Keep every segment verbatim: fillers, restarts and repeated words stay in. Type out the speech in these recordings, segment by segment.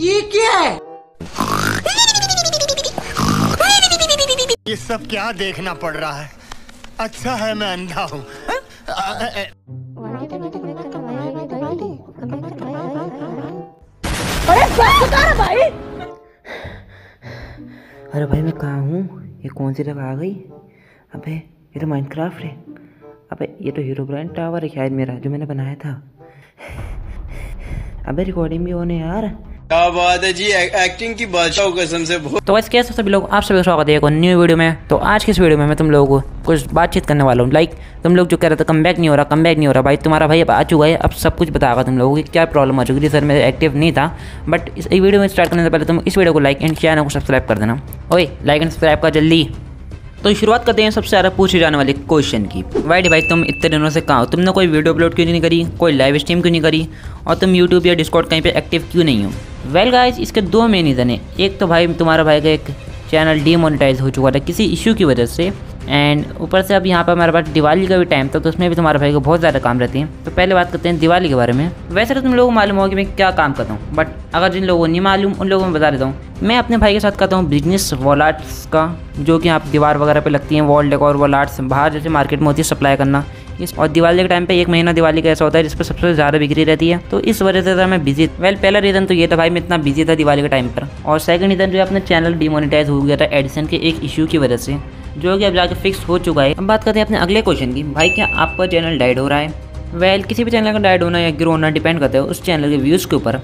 ये क्या है? ये सब क्या देखना पड़ रहा है? अच्छा है मैं अंधा हूँ। अरे भाई अरे भाई मैं कहाँ हूँ? ये कौन सी जगह आ गई? अबे ये तो माइनक्राफ्ट है। अबे ये तो हीरो ब्रांड टावर है शायद मेरा, जो मैंने बनाया था। अबे रिकॉर्डिंग भी होने यार, क्या बात है जी, एक, एक्टिंग की बादशाह कसम से। तो आज कैसे सभी लोग, आप सभी स्वागत है न्यू वीडियो में। तो आज की इस वीडियो में मैं तुम लोगों को कुछ बातचीत करने वाला हूँ। लाइक तुम लोग जो कह रहे थे कम बैक नहीं हो रहा, कम बैक नहीं हो रहा, भाई तुम्हारा भाई अब आ चुका है। अब सब कुछ बताएगा तुम लोगों की क्या प्रॉब्लम आ चुकी थी। सर मैं एक्टिव नहीं था, बट इस वीडियो में स्टार्ट करने से पहले तुम इस वीडियो को लाइक एंड चैनल को सब्सक्राइब कर देना। ओए लाइक एंड सब्सक्राइब का जल्दी। तो शुरुआत करते हैं सबसे ज़्यादा पूछे जाने वाले क्वेश्चन की। वाइट भाई तुम इतने दिनों से कहाँ हो? तुमने कोई वीडियो अपलोड क्यों नहीं करी, कोई लाइव स्ट्रीम क्यों नहीं करी, और तुम यूट्यूब या डिस्कॉर्ड कहीं पे एक्टिव क्यों नहीं हो? वेल गाइस इसके दो मेन रीज़न है। एक तो भाई तुम्हारा भाई का एक चैनल डीमोनेटाइज हो चुका था किसी इशू की वजह से, एंड ऊपर से अब यहाँ पर हमारे पास दिवाली का भी टाइम था, तो उसमें भी तुम्हारे भाई को बहुत ज़्यादा काम रहते हैं। तो पहले बात करते हैं दिवाली के बारे में। वैसे तो तुम लोगों को मालूम होगा कि मैं क्या काम करता हूँ, बट अगर जिन लोगों को नहीं मालूम उन लोगों को मैं बता देता हूँ। मैं अपने भाई के साथ करता हूँ बिजनेस वॉलाट्स का, जो कि आप दीवार वगैरह पर लगती हैं, वॉल डेकोर वॉलाट्स बाहर जैसे मार्केट में होती है सप्लाई करना। इस और दिवाली के टाइम पे एक महीना दिवाली का ऐसा होता है जिस पर सबसे ज़्यादा बिक्री रहती है, तो इस वजह से था मैं बिजी। वेल पहला रीज़न तो ये था भाई मैं इतना बिजी था दिवाली के टाइम पर, और सेकंड रीज़न जो है अपना चैनल डिमोनेटाइज हो गया था एडिसन के एक इशू की वजह से, जो कि अब जाकर फिक्स हो चुका है। अब बात करते हैं अपने अगले क्वेश्चन की। भाई क्या आपका चैनल डाइड हो रहा है? वेल किसी भी चैनल का डाइड होना या ग्रो होना डिपेंड करता है उस चैनल के व्यूज़ के ऊपर।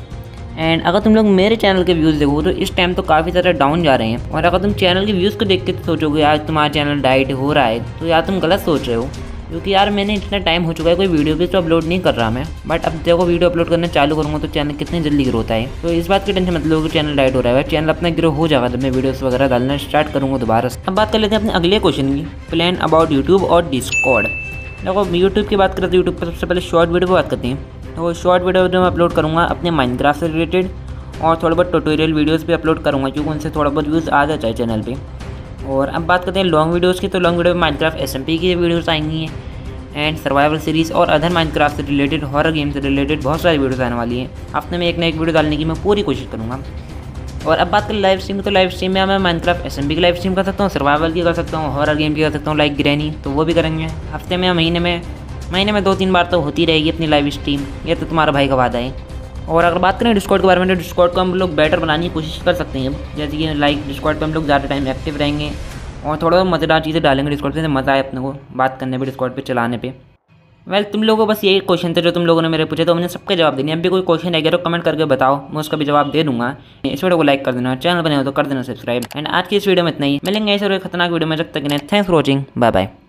एंड अगर तुम लोग मेरे चैनल के व्यूज़ देखो तो इस टाइम तो काफ़ी ज़्यादा डाउन जा रहे हैं, और अगर तुम चैनल के व्यूज़ को देख के सोचोगे यार तुम्हारा चैनल डाइड हो रहा है, तो यार तुम गलत सोच रहे हो, क्योंकि यार मैंने इतना टाइम हो चुका है कोई वीडियो भी तो अपलोड नहीं कर रहा मैं। बट अब देखो वीडियो अपलोड करना चालू करूँगा तो चैनल कितनी जल्दी ग्रो होता है, तो इस बात की टेंशन मत लो कि चैनल डाइट हो रहा है। चैनल अपना ग्रो हो जाएगा जब मैं वीडियोस वगैरह डालना स्टार्ट करूँगा दोबारा से। अब बात कर लेते हैं अपने अगले क्वेश्चन की, प्लान अबाउट यूट्यूब और डिस्कॉर्ड। देखो यूट्यूब की बात करें तो यूट्यूब पर सबसे पहले शॉर्ट वीडियो पर बात करते हैं। तो शॉर्ट वीडियो जो मैं अपलोड करूँगा अपने माइनक्राफ्ट से रिलेटेड, और थोड़ा बहुत ट्यूटोरियल वीडियोज़ भी अपलोड करूँगा क्योंकि उनसे थोड़ा बहुत व्यूज़ आ जाता है चैनल पे। और अब बात करते हैं लॉन्ग वीडियोस की। तो लॉन्ग वीडियो में माइनक्राफ्ट एसएमपी की वीडियोस आएंगी एंड सर्वाइवल सीरीज़ और अदर माइनक्राफ्ट से रिलेटेड, हॉरर गेम से रिलेटेड बहुत सारी वीडियोस आने वाली हैं। हफ्ते में एक ना एक वीडियो डालने की मैं पूरी कोशिश करूँगा। और अब बात करें लाइव स्ट्रीम की, तो लाइव स्ट्रीम में मैं माइनक्राफ्ट एसएमपी की लाइव स्ट्रीम कर सकता हूँ, सर्वाइवल की कर सकता हूँ, हॉरर गेम की कर सकता हूँ लाइक ग्रैनी, तो वो भी करेंगे। हफ्ते में महीने में महीने में दो तीन बार तो होती रहेगी अपनी लाइव स्ट्रीम, ये तो तुम्हारा भाई का वादा है। और अगर बात करें डिस्कॉर्ड के बारे में तो डिस्कॉर्ड को हम लोग बेटर बनाने की कोशिश कर सकते हैं, जैसे कि लाइक डिस्कॉर्ड पर हम लोग ज़्यादा टाइम एक्टिव रहेंगे और थोड़ा मज़ेदार चीज़ें डालेंगे डिस्कॉर्ड पे, मज़ा आए अपने को बात करने पे डिस्कॉर्ड पे चलाने पे। वेल तुम लोगों को बस यही क्वेश्चन थे जो तुम लोगों ने मेरे पूछे, तो हमने सबके जवाब देने। अब भी कोई क्वेश्चन है गया तो कमेंट करके बताओ, मैं उसका भी जवाब दे दूँगा। इस वीडियो को लाइक कर देना, चैनल बने हो तो कर देना सब्सक्राइब। एंड आज की इस वीडियो में इतना ही, मिलेंगे ऐसे खतरनाक वीडियो में। जब तक के लिए thanks for watching, bye bye.